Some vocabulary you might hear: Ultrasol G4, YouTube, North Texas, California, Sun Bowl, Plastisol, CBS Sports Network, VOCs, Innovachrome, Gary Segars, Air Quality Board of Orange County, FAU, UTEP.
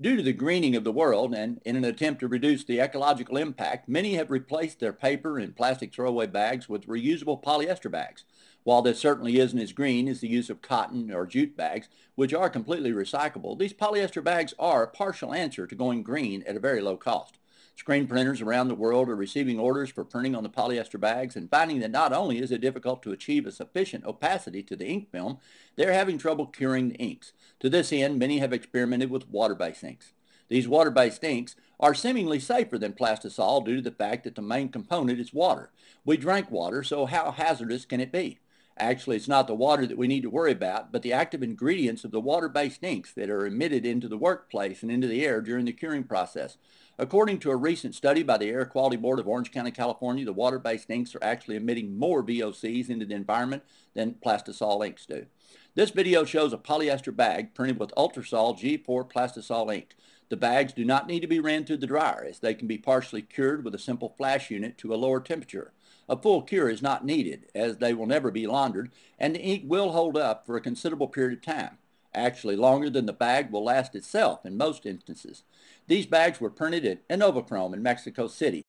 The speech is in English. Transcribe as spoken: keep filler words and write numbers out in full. Due to the greening of the world and in an attempt to reduce the ecological impact, many have replaced their paper and plastic throwaway bags with reusable polyester bags. While this certainly isn't as green as the use of cotton or jute bags, which are completely recyclable, these polyester bags are a partial answer to going green at a very low cost. Screen printers around the world are receiving orders for printing on the polyester bags and finding that not only is it difficult to achieve a sufficient opacity to the ink film, they're having trouble curing the inks. To this end, many have experimented with water-based inks. These water-based inks are seemingly safer than Plastisol due to the fact that the main component is water. We drink water, so how hazardous can it be? Actually, it's not the water that we need to worry about, but the active ingredients of the water-based inks that are emitted into the workplace and into the air during the curing process. According to a recent study by the Air Quality Board of Orange County, California, the water-based inks are actually emitting more V O Cs into the environment than Plastisol inks do. This video shows a polyester bag printed with Ultrasol G four Plastisol ink. The bags do not need to be ran through the dryer, as they can be partially cured with a simple flash unit to a lower temperature. A full cure is not needed, as they will never be laundered, and the ink will hold up for a considerable period of time, actually longer than the bag will last itself in most instances. These bags were printed at Innovachrome in Mexico City.